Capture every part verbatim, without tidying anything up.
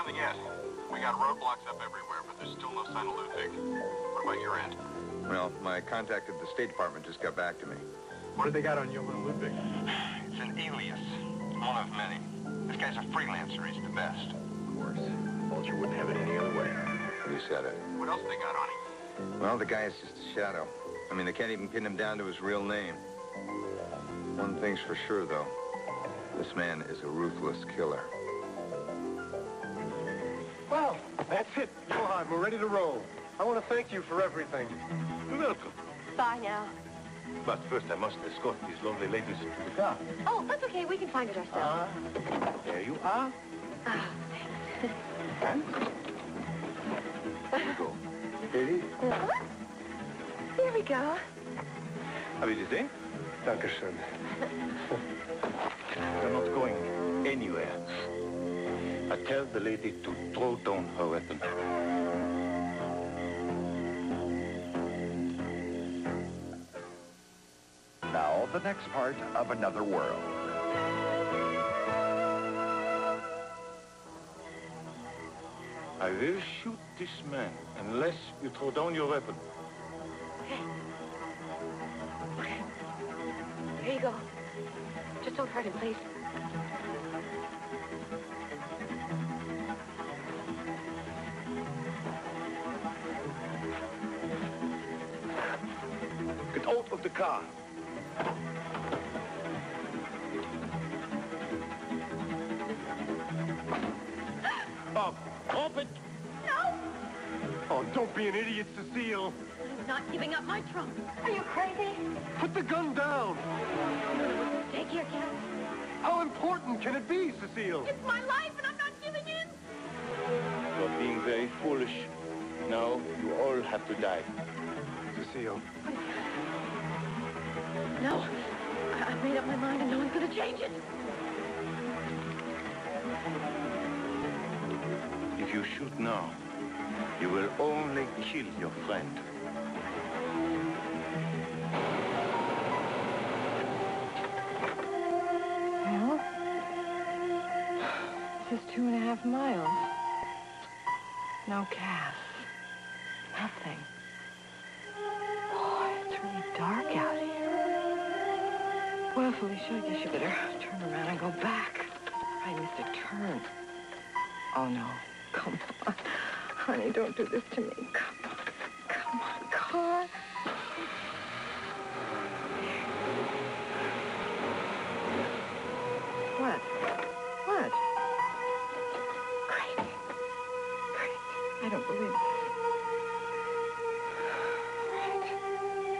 nothing yet. We got roadblocks up everywhere, but there's still no sign of Ludwig. What about your end? Well, my contact at the State Department just got back to me. What do they got on Johan Ludwig? It's an alias. One of many. This guy's a freelancer. He's the best. Of course. Vulture wouldn't have it any other way. You said it. What else they got on him? Well, the guy is just a shadow. I mean, they can't even pin him down to his real name. One thing's for sure, though. This man is a ruthless killer. Well, that's it. Johan, we're ready to roll. I want to thank you for everything. You're welcome. Bye now. But first, I must escort these lovely ladies to the car. Oh, that's okay. We can find it ourselves. Uh, there you are. Ah, oh, thanks. Here we go. Ready? Uh-huh. Here we go. Have you seen? Dankeschön. They're not going anywhere. I tell the lady to throw down her weapon. Now, the next part of Another World. I will shoot this man unless you throw down your weapon. Okay. Okay. Here you go. Just don't hurt him, please. Get out of the car. Oh, open! No! Oh, don't be an idiot, Cecile. I'm not giving up my trunk. Are you crazy? Put the gun down. Take care, Cass. How important can it be, Cecile? It's my life, and I'm not giving in. You're being very foolish. Now you all have to die. Cecile. No. I've made up my mind, and no one's going to change it. If you shoot now, you will only kill your friend. Well, just two and a half miles. No gas. Nothing. Boy, it's really dark out here. Well, Felicia, I guess you better turn around and go back. I missed a turn. Oh, no. Come on. Honey, don't do this to me. Come on. Come on, car. What? What? Great. Great. I don't believe it. Great.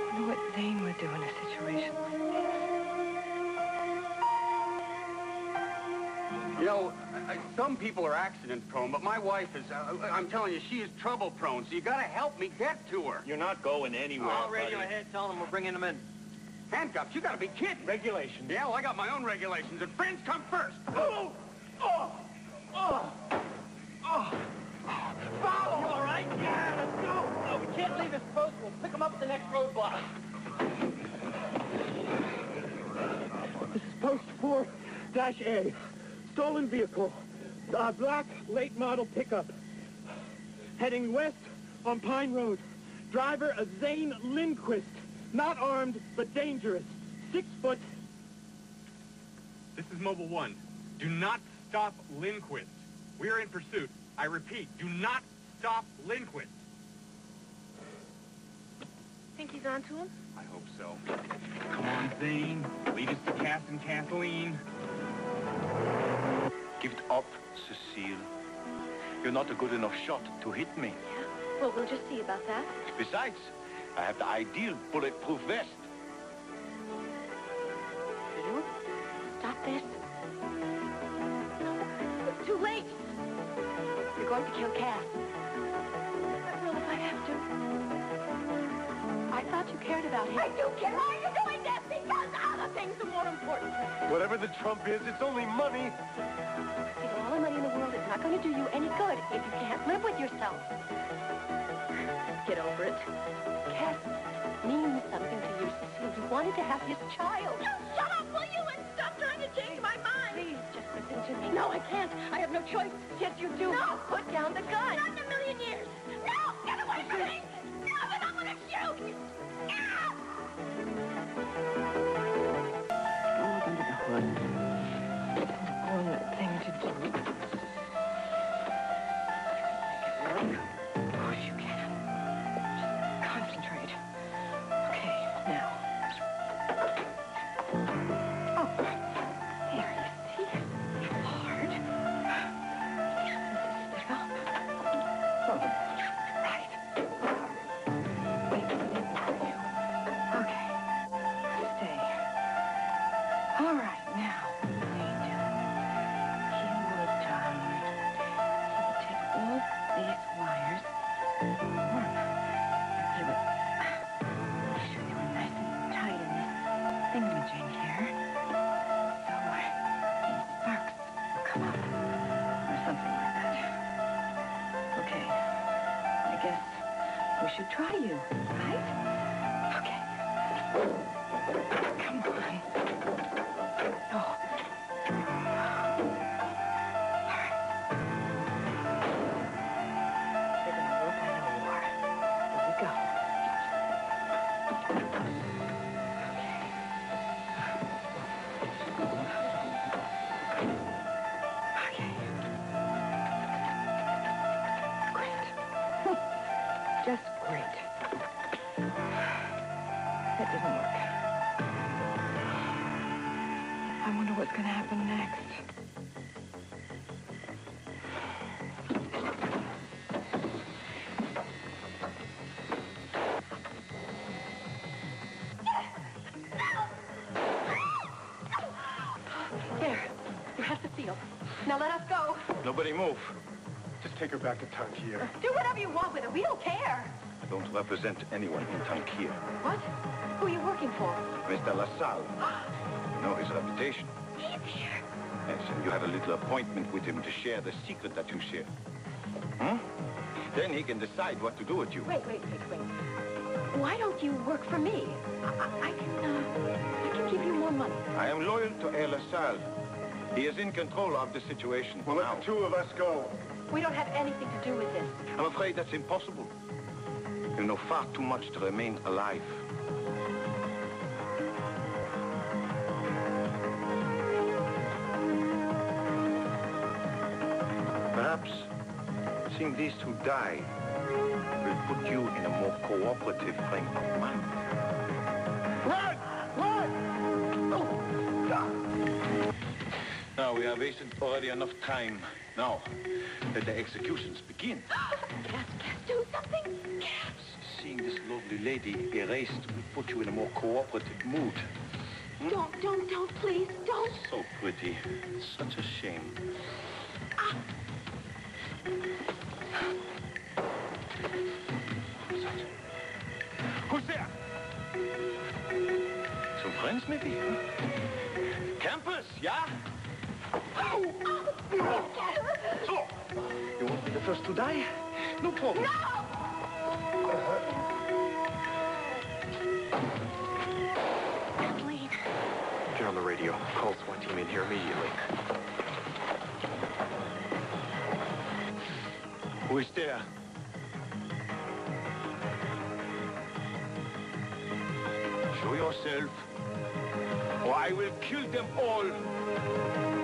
I wonder what Zane would do in a situation like this. You know, some people are accident-prone, but my wife is, uh, I'm telling you, she is trouble-prone, so you gotta help me get to her. You're not going anywhere, I'll radio ahead, tell them we're bringing them in. Handcuffs? You gotta be kidding. Regulations. Yeah, well, I got my own regulations, and friends come first. Oh! Oh! Oh! Oh! Follow! You all right? Yeah, let's go! No, we can't leave this post. We'll pick them up at the next roadblock. This is Post four A. Stolen vehicle, a black late model pickup, heading west on Pine Road. Driver a Zane Lindquist, not armed but dangerous, six foot. This is Mobile One. Do not stop Lindquist. We are in pursuit. I repeat, do not stop Lindquist. Think he's on to him? I hope so. Come on, Zane. Lead us to Cass and Kathleen. Give it up, Cecile. You're not a good enough shot to hit me. Yeah, well, we'll just see about that. Besides, I have the ideal bulletproof vest. You? Stop this. No, it's too late. You're going to kill Cass. I will if I have to. I thought you cared about him. I do care. Why are you doing this? Because other things are more important. Whatever the trump is, it's only money. It's not going to do you any good if you can't live with yourself. Get over it. Cass means something to you, Cecile. You wanted to have his child. Just shut up, will you, and stop trying to change my mind. Please, just listen to me. No, I can't. I have no choice. Yes, you do. No! Put down the gun. Not in a million years. No! Get away from me! No, I don't want to shoot! Ah! Go under the hood. It's a corner thing to do. Of course you can. Just concentrate. Okay, now. Oh, there, you see? Hard. Step up. Oh. Right. Wait a minute for you. Okay. Stay. All right, now. Wait. He would, um, he would take all these wires and warm. And he would make sure they were nice and tight in this thingamajig here. So, uh, sparks will come up, or something like that. Okay, I guess we should try you, right? Okay. Come on. Oh. All right. They're gonna rope in the war. Here we go. Okay. Great. Just great. That didn't work. I wonder what's gonna happen next. There. You have the seal. Now let us go. Nobody move. Just take her back to Tangier. Do whatever you want with her. We don't care. I don't represent anyone in Tangier. What? Who are you working for? Mister LaSalle. You know his reputation. He's here. Yes, and you had a little appointment with him to share the secret that you share. Hmm? Then he can decide what to do with you. Wait, wait, wait, wait. Why don't you work for me? I, I, I can, uh, I can give you more money. I am loyal to Air LaSalle. He is in control of the situation. Well, let the two of us go. We don't have anything to do with this. I'm afraid that's impossible. You know far too much to remain alive. Perhaps seeing these two die will put you in a more cooperative frame of mind. Run! Run! Oh! Ah. Now, we have wasted already enough time. Now, let the executions begin. Cass, Cass, do something! Cass! Seeing this lovely lady erased will put you in a more cooperative mood. Hmm? Don't, don't, don't, please, don't! So pretty. Such a shame. Ah. Who's there? Some friends, maybe? Campus, yeah? Oh! Oh. So, you won't be the first to die? No problem. No! Kathleen. Get on the radio. Call SWAT team in here immediately. Who is there? Show yourself, or I will kill them all.